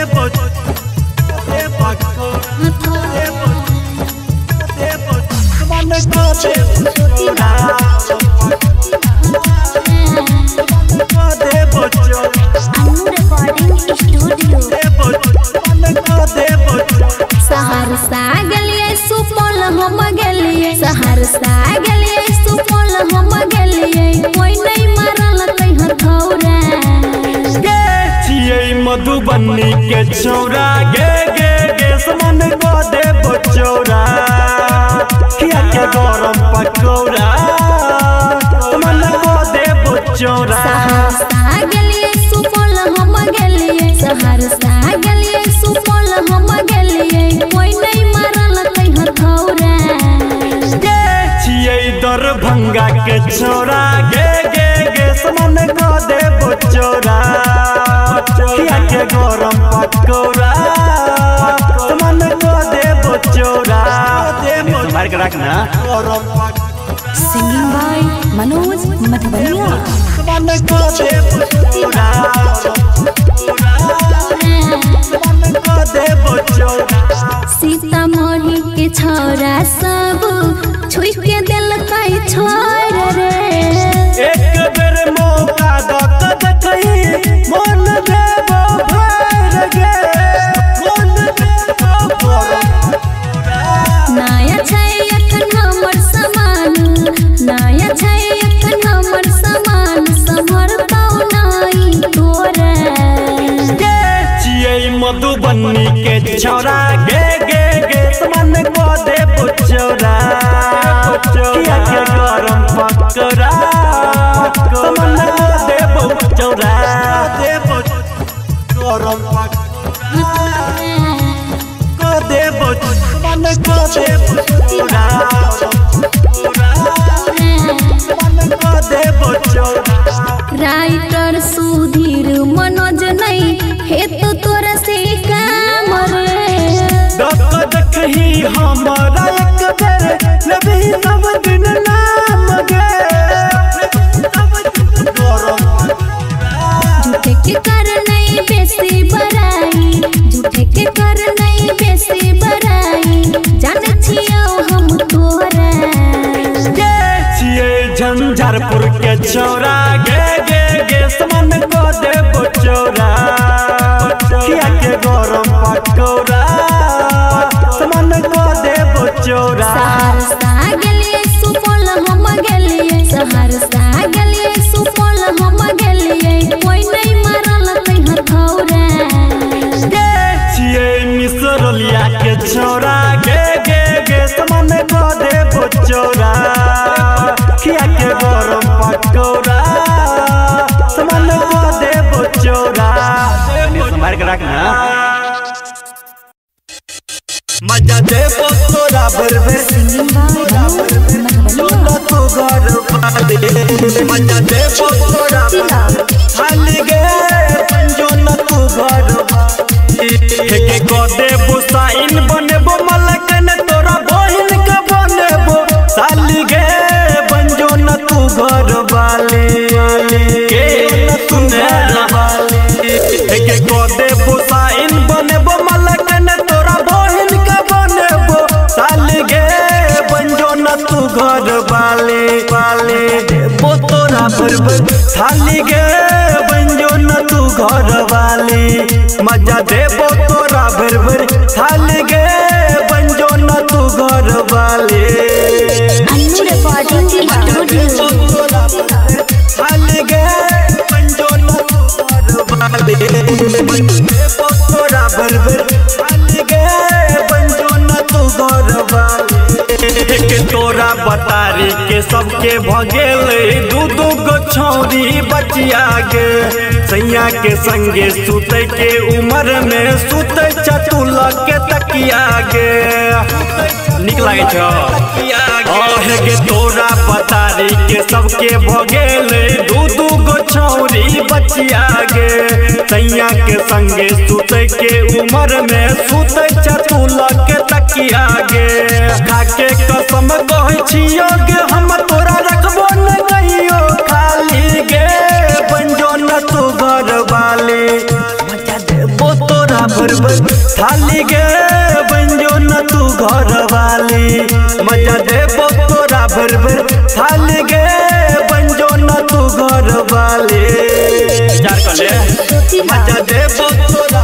सहरसा गलिए सुपौल हम गलिए, सहरसा गलिए सुपौल हम गलिए, कोई नहीं मारल कहीं हथौड़ा। के छियै मधुबनी के छौरा, गे दुश्मन को देबो चौरा, खिया के गरम पकौड़ा दुश्मन को देबो चौरा। सहरसा गलिए सुपौल हम गलिए, सहरसा गलिए सुपौल हम गलिए, कोई नहीं मारल कहीं हथौड़ा। के छियै दरभंगा के छौरा, गे दुश्मन को देबो चौरा, खिया के गरम पकौड़ा मन को देबो चौरा। Singing by Manoj Madhubaniya. मन को देबो चौरा, मन को देबो चौरा। सीतामढ़ी के छौरा सब छुई के दिल काई छोड़ रे, एक बेर मौका द के देखही मन देबो भर गे। मधुबनी के छौरा, गे दुश्मन को देबो चौरा, खिया के गरम पकौड़ा दुश्मन को देबो चौरा। राइटर सुधीर मनोज नहीं हे तो तोरा से काम रे, देखही हमारा एक बेर नबी सब दिन नाम गे। झूठे के कर नहीं बेसी बड़ाई, झूठे के कर नहीं बेसी बड़ाई, जाने छियो हम तोरा। के छियै झंझारपुर के छौरा, गे दुश्मन को देबो चौरा, खिया के गरम पकौड़ा दुश्मन को देबो चौरा। सहरसा गलिए सुपौल हम गलिए, सहरसा गलिए सुपौल हम गलिए, कोई नहीं मारल कहीं हथौड़ा। के छियै मिसरलिया के छौरा, गे दुश्मन को देबो चौरा, खिया के गरम पकौड़ा दुश्मन को देबो चौरा। मजा देबो तोरा बरबेर, तोरा तो घर बादे, मजा देबो तोरा हाली गे पंजो न तू घर बादे। के को देबो साइन बनेबो मलकन तोरा बहिन के बनेबो, साली गे पंजो न तू घर वाले के न तू घर वाले। के को देबो साइन बनेबो मलकन तोरा बहिन के बनेबो, साली गे बंजो न तू घर वाले वाले। देबो तोरा बरबर साली गे बंजो न तू घर वाले, मजा देबो तोरा बरबर साली गे बंजो न तू घर वाले। अन्नू रिकॉर्डिंग साली गे बंजो न तू घर वाले। तोरा बतारी के सबके भगेल दू गो छौरी बचिया गे, सैया के संगे सुते के उम्र में सुते चतुल के तकिया गे, निक लागे छे। तोरा बतारी के सबके भगेल दू गो छौरी बचिया गे, सैया के संगे सुते के उम्र में सुते चतुल के तकिया गे। खाके कसम कहे छियो गे हम तोरा रखबो न कहियो, खाली गे बंजो न तू घर वाले। मजा देबो तोरा भरबल थाली गे बंजो न तू घर वाली मजा दे बकोरा भरबल थाली गे बंजो न तू घर वाली मजा दे बकोरा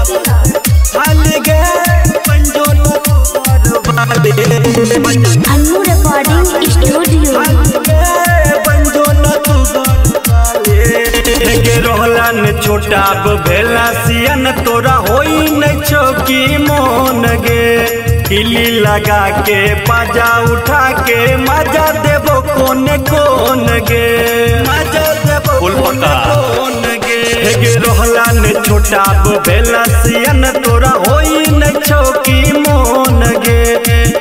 थाली गे बंजो न तू घर वाली अन्नू रिकॉर्डिंग स्टूडियो छोटा भेला सियन तोरा होई न चौकी मोन गे हिली लगा के बाजा उठा के मजा देबो कोन गे मजा देबो कोन गे रोहला न छोटा भेला सियन तोरा होई न चौकी मोन गे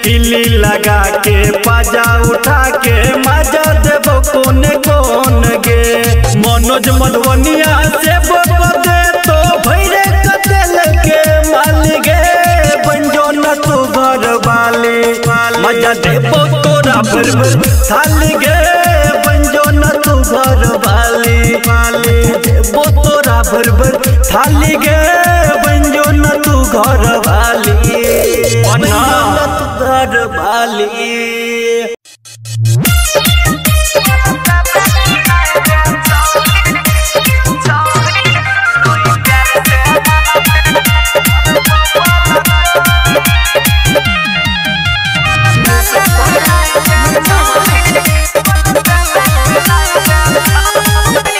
हिली लगा के बाजा उठा के मजा देबो कोन गे मनोज मधुबनिया से बदे तो भैरे कतल के मालिगे बंजो न तू घर वाली मजा देबो तोरा भरबल थाली गे बंजो न तू घर वाली मजा देबो तोरा भरबल थाली गे बंजो न तू घर वाली बंजो न तू घर वाली।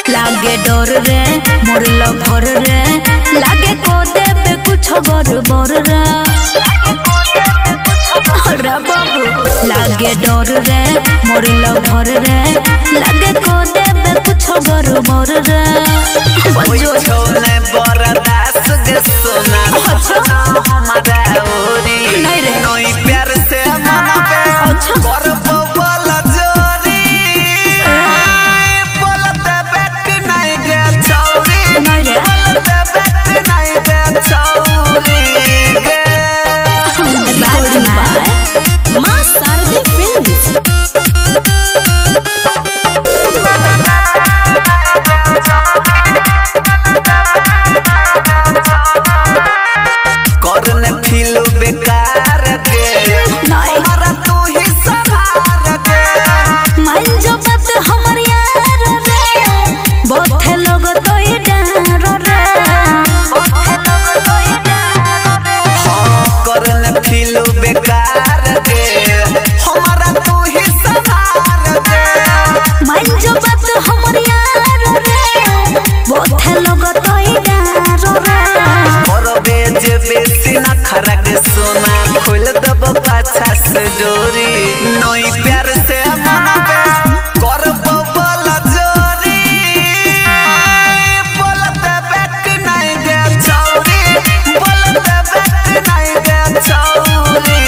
लागे डर रे मोर लवर रे लागे को देबे कुछ बरबर रे लागे डर रे मोर लवर रे लागे को देबे कुछ बरबर रे बजो ढोले बरदास गे सोना अच्छा हमारा ओरी नहीं रे नई प्यार से मनाबे अच्छा बरबर वाला माँ शारदे फिल्म्स जोरी नई प्यार से मनाबे करब वाला जोरी बोलते बैठ नहीं दे चौरी बोलते बैठ नहीं दे चौरी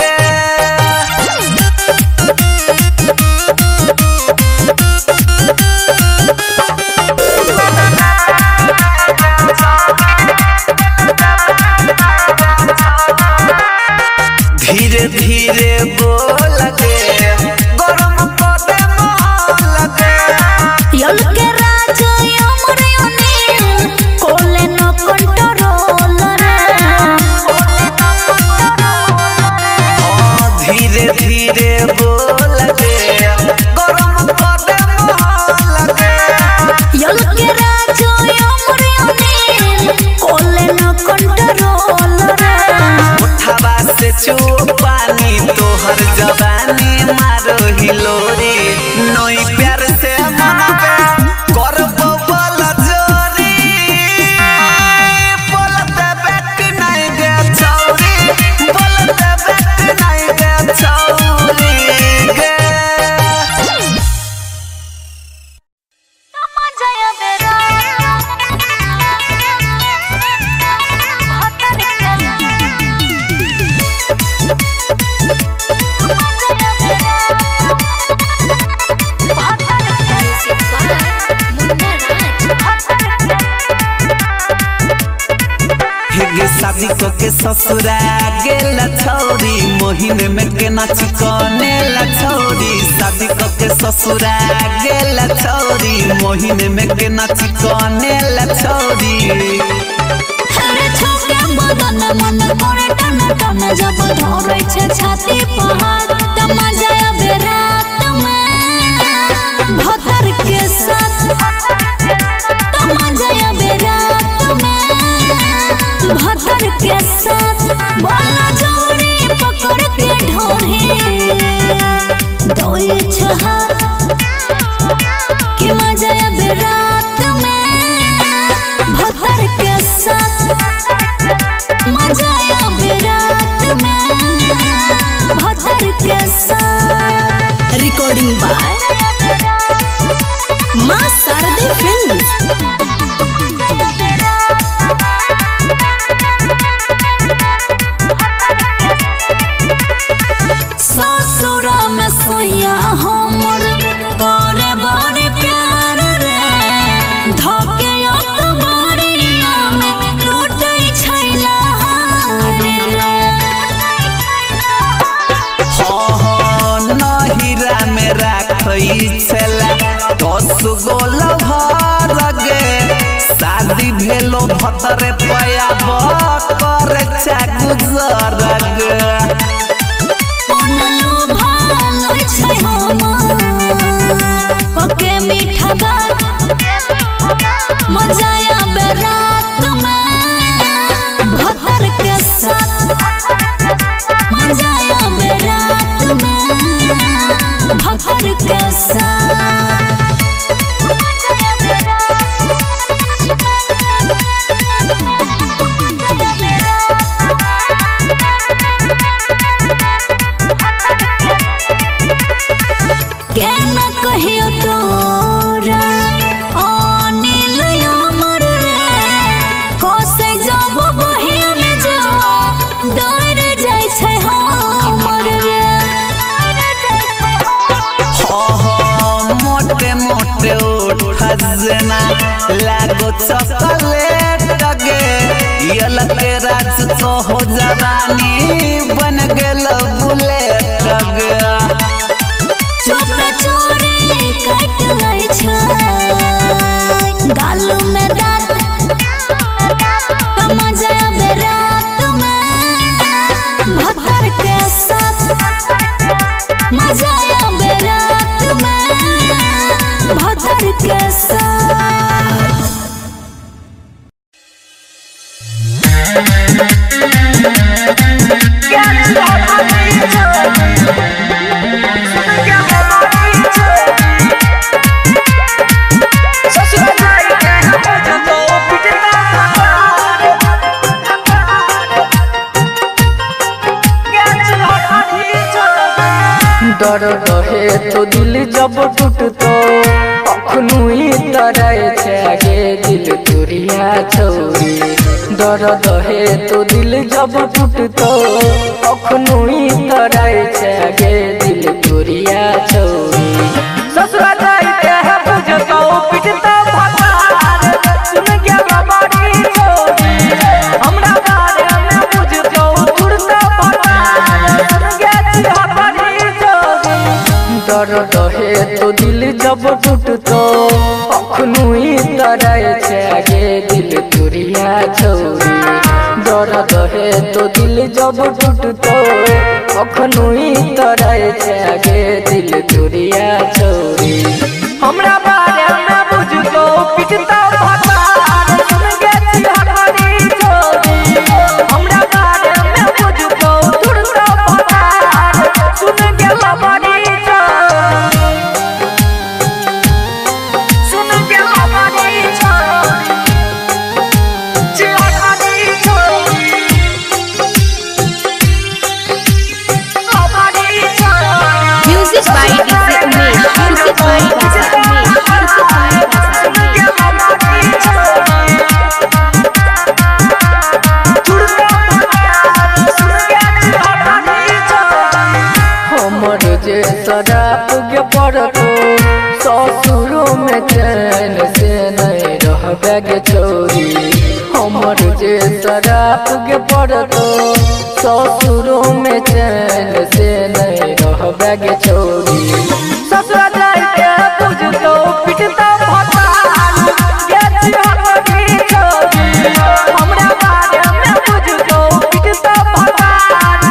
गे धीरे धीरे बोल के गरम को दे मोल के यल के राजा हमरे ओने कोले न कंट्रोल रे धीरे धीरे बोल के गरम को दे मोल के यल के राजा हमरे ओने कोले न कंट्रोल रे उठावा से चू तोहर जवानी मारो ही लोरी नई प्यार से मनाबे करब वाला जोरी बोलते बैठ नहीं दे चौरी बोलते बैठ नहीं दे चौरी गे शादी को के ससुरा गेला छौरी मोहिन में के नाच कने ला छौरी शादी को के ससुरा गेला छौरी मोहिन में के नाच कने ला छौरी जब धोरे छे छाती पहाड़ त मजा आवे रात में भतर के साथ त मजा आवे रात में भतर के साथ बोला जोड़ी पकड़ के ढोरे दोए छहा कि मजा आवे रात में भतर के साथ मजा recording by Maa Sharde films. शादी भेलो भतरे पया कर चाकू ओके मीठा बात मजा आवे रात में भतर के साथ मजा आवे रात में भतर के साथ लागो चॉकलेट लगे ये लगे राज तो हो जवानी बन गेल बुलेट लगे चोपड़ा चोरी कट गई छाई गालों में दांत मजा आवे रात में भतर के साथ मजा आवे रात में भतर के साथ दर्द है तो दिल जब टूटतो कखनु ही तरय छे दिल तुरिया छोरी दर्द है तो दिल जब टूटतो कखनु ही तरय छे दिल तुरिया छोरी ससुरा जाइते है बुझतो पिटता भगवान सुन के बाबा की छोरी हमरा बारे में बुझतो उड़ता भगवान सुन के बाबा दर्द है तो दिल जब टूटतो कखनु ही तरय छे दिल तुरिया छोरी दर्द है तो दिल जब टूटतो कखनु ही तरय छे दिल तुरिया छोरी हमरा बारे में बुझतो पिटता भगवान सुन के हमारी छोरी हमरा बारे में बुझतो टूटतो भगवान सुन के हमारी शराब के पड़तो ससुरों में चैन से नहीं रहबे छोरी हमर जे शराब के पड़तो ससुरों में चैन से नहीं रहबे छोरी ससुरा जाइते बुझतो पिटता भगवान हमरा बारे में बुझतो पिटता भगवान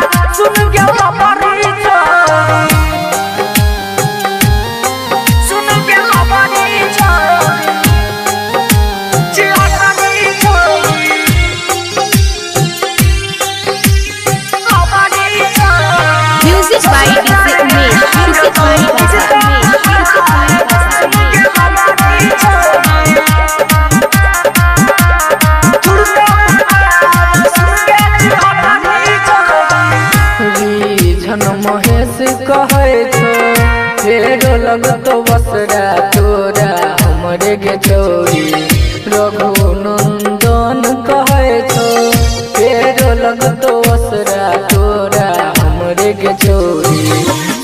लगतो असरा तोरा हमरे के छोरी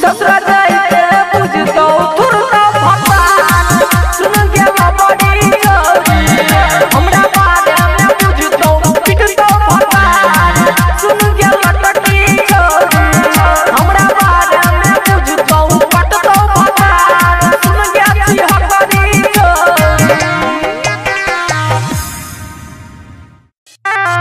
ससुरा जाई के बुझतो थुरना भगवान सुन के बाबड़ी ओरी हमरा बारे में बुझतो पिटतो भगवान सुन के लटटी ओरी हमरा बारे में बुझतो पटतो भगवान सुन के छी हटरी ओरी।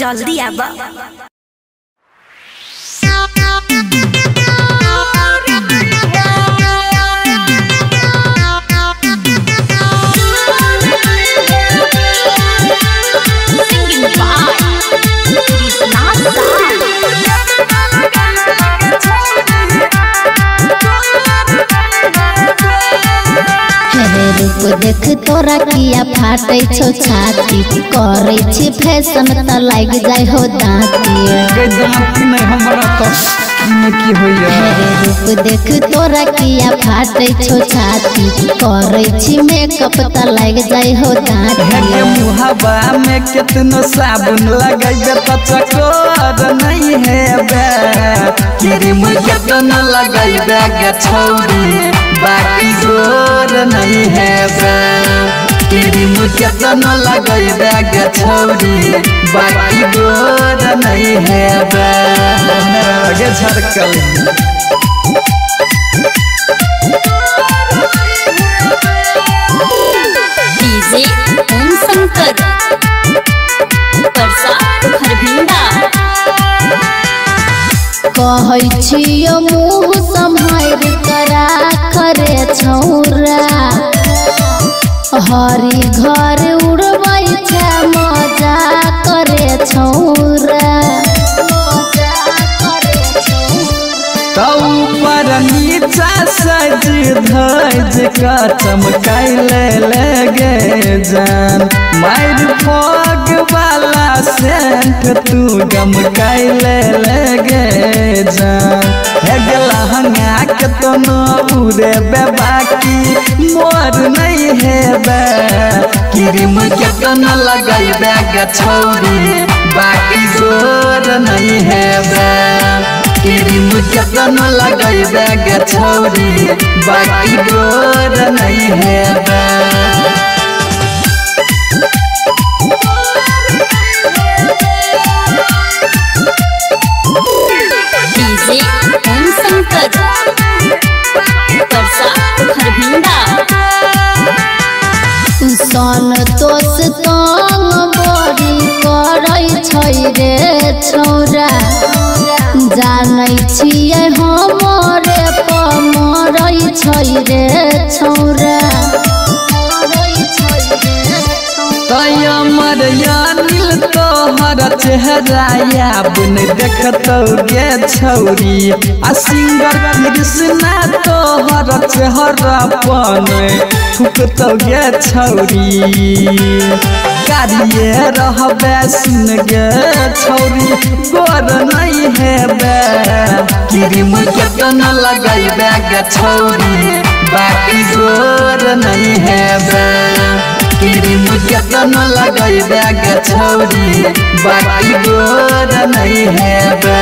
जल्दी आबा देख तोरा किया फाटे छो छाती करे छी फैशन त लाग जाय हो दाती रे दाती नै हमरा त किने की होइया रे रूप देख तोरा किया फाटे छो छाती करे छी मेकअप त लाग जाय हो दाती रे मुहाबा में कितना साबुन लगाइबे त चकोर नै है बे तेरे में कितना लगाइबे ग छौरी बाकी जोर नहीं है तेरी मुझे न लगाई बैग छोड़ी बाकी जोर नहीं है आगे झरकल शंकर प्रसाद खरभिंडा। कहै छियो मुँह सम्हारि करा करे छौरा हरि घर उड़बै छै मजा करे छौरा तऊ पर नीचा सज धज का चमकाइले लगे जान माइर फॉग वाला सेंट तू गमकाइले लगे जान हेगलहंगा के तो न उड़े बेबाकी मोर नहीं है बे किरिम के तो न लगाई बैग छोरी बाकी जोर नहीं है बे किरिम के तो न लगाई बैग छोरी बाकी जोर नहीं है बे संतोष तंग बड़ी करै छै रे छौरा जानै छियै हमरे पमरै छै रे छौरा तय मर यानिल तोहर चेहरा याब नै देखतौ गे छौरी आ सिंगर कृष्णा तोहर चेहरा पनै थुकतौ गे छौरी कारिये रहबे सुन गे छौरी गोर नै हेबे किरिम के तो न लगाइबे गे छौरी बाकी जोर नै हेबे किरिम के तो न लगाइबे गे छौरी बाकी जोर नै हेबे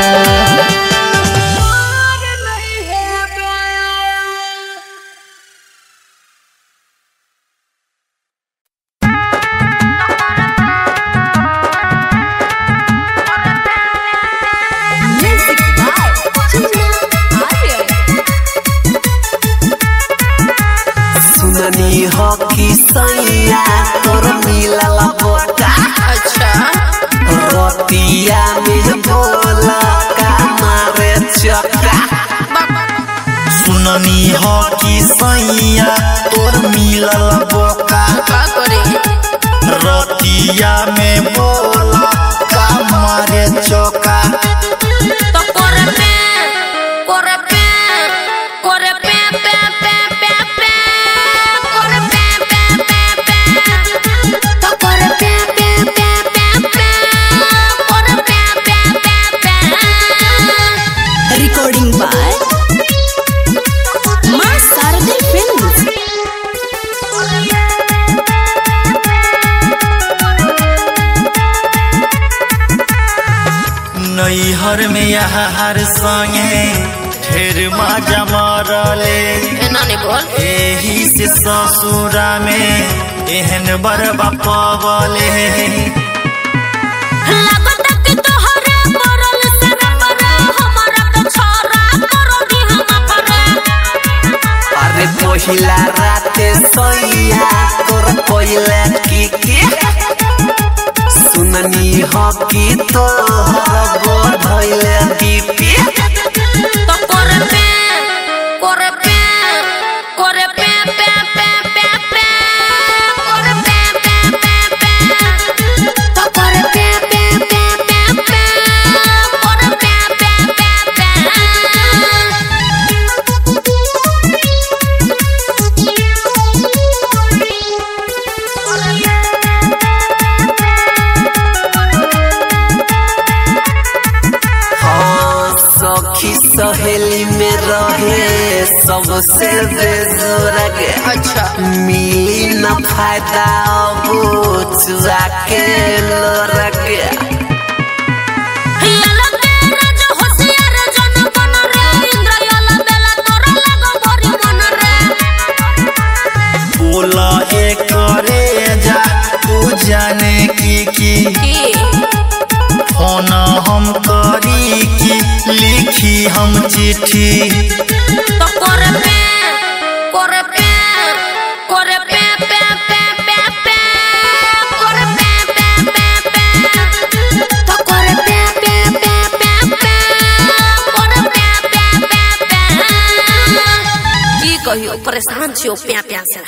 छियो प्या प्या से।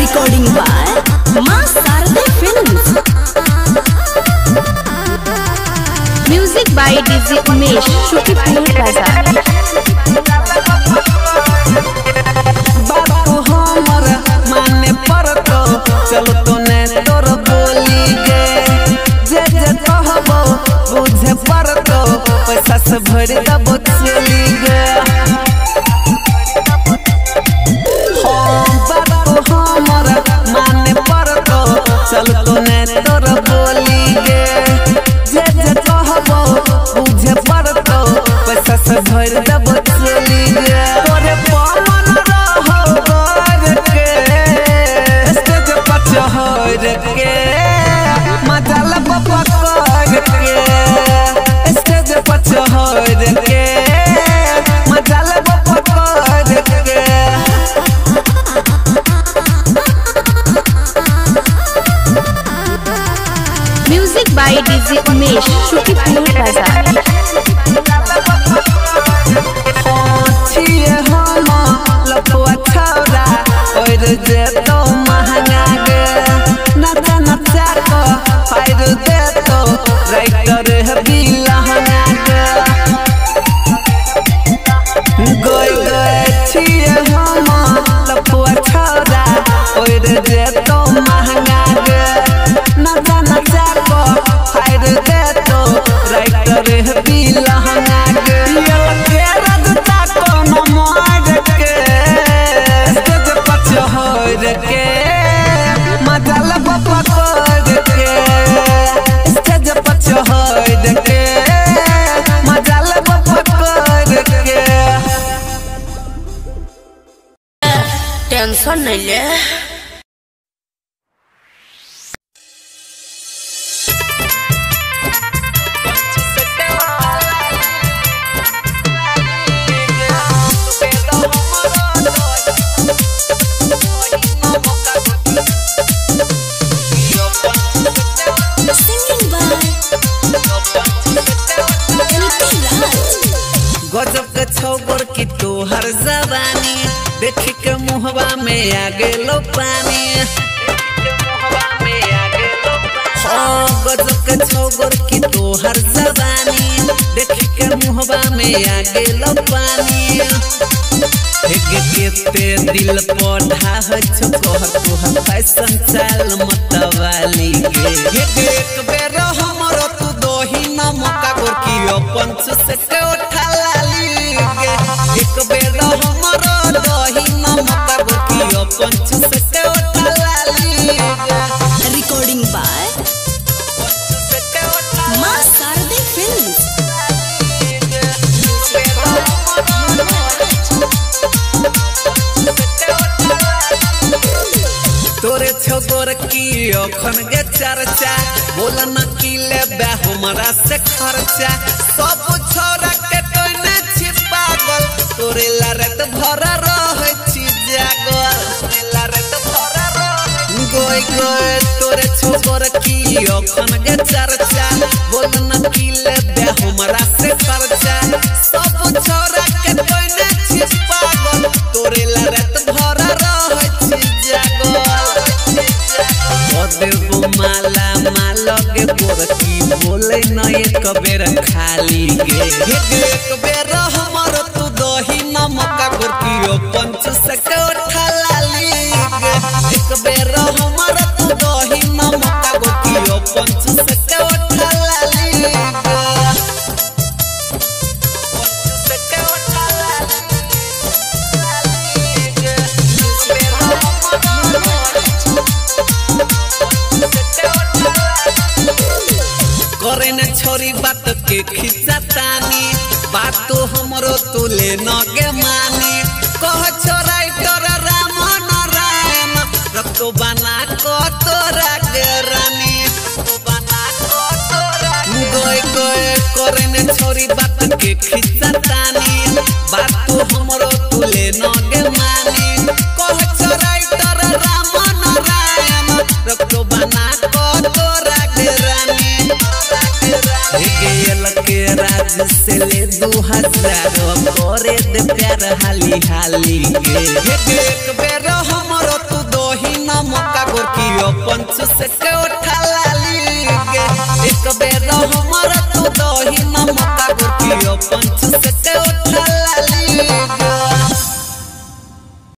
Recording by Maa Sharde films, music by DJ Umesh Shokipur Bazar. पैसा भर तब चली गया हमारा माने पर तो चल तो ने तोर बोली गे जे कहबो बुझे पर तो पैसा भर तब चली गया। Music by DJ Umesh Shokipur Bazar. Tension नहीं ले गजब के छौगर की तोहर जबानी देख के मुहवा में आ गेलो पानी। हाँ गजब के छौगर की तोहर जबानी देख के मुहवा में आ गेलो पानी। केते दिल पढ़ा छो तोहर तोहर फैशन चाल मतवाली गे। एक बेर हमरो तू दोही न मका गोर की अपन से उठा लाली गे। एक बेर हमरो दोही न मका गोर की अपन से उठा लाली गे। Recording by Maa Sharde films. तोरे छोगोर की अखन के चर्चा बोला न की ले बे हमारा से खर्चा। सब छोरा के तोने छिपा गल तोरे लरत भरा रहै छी जागल लरत भरा रहै गोई गोई। तोरे छोगोर की अखन के चर्चा बोला न की ले बे हमारा से खर्चा। सब छोरा के तोने छिपा गल तोरे लरत भरा रहै छी जागल। देवो माला माला के गोरकी बोले न एक बेर खाली गे। एक बेर हमर तू दही नमका गोरकी अपन से उठा लाली गे। एक बेर हमर तू दही नमका गोरकी अपन से उठा लाली गे। छोरी बात के खिंचतानी बातो हमरो तुले न के मानी कह छोरा तोर राम नारायण रक्तो बना को तोरा के रानी बना को तोरा गोय गोय करने छोरी बात के खिंचतानी बातो हमरो तुले न के मानी कह छोरा तोर राम नारायण रक्तो बना को तोरा के रानी राज से ले दो हजार करे दे प्यार हाली हाली एक बेर हमरो तू दोही नमका गोरकी अपन से के उठा लाली एक बेर हमरो तू दोही नमका गोरकी अपन